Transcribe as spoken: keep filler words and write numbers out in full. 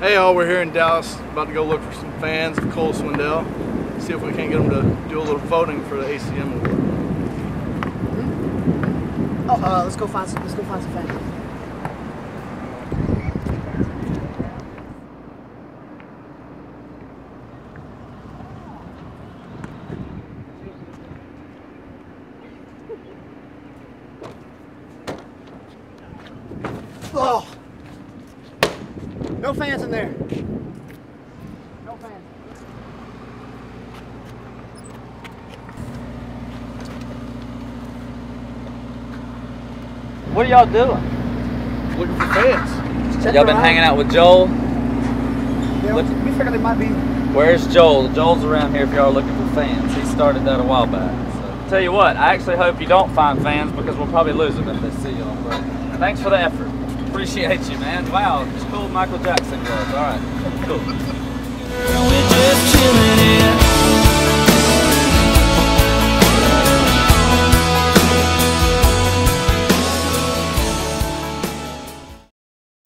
Hey all, we're here in Dallas, about to go look for some fans of Cole Swindell. See if we can't get them to do a little voting for the A C M award. Mm-hmm. Oh, uh, let's go find some. Let's go find some fans. Oh, no fans in there. No fans. What are y'all doing? Looking for fans. Y'all been hanging out with Joel? Yeah, Look, we figured it might be. Where's Joel? Joel's around here if y'all are looking for fans. He started that a while back. So. Tell you what, I actually hope you don't find fans because we'll probably lose them if they see y'all. But thanks for the effort. Appreciate you, man. Wow, it's cool Michael Jackson gloves. All right, cool.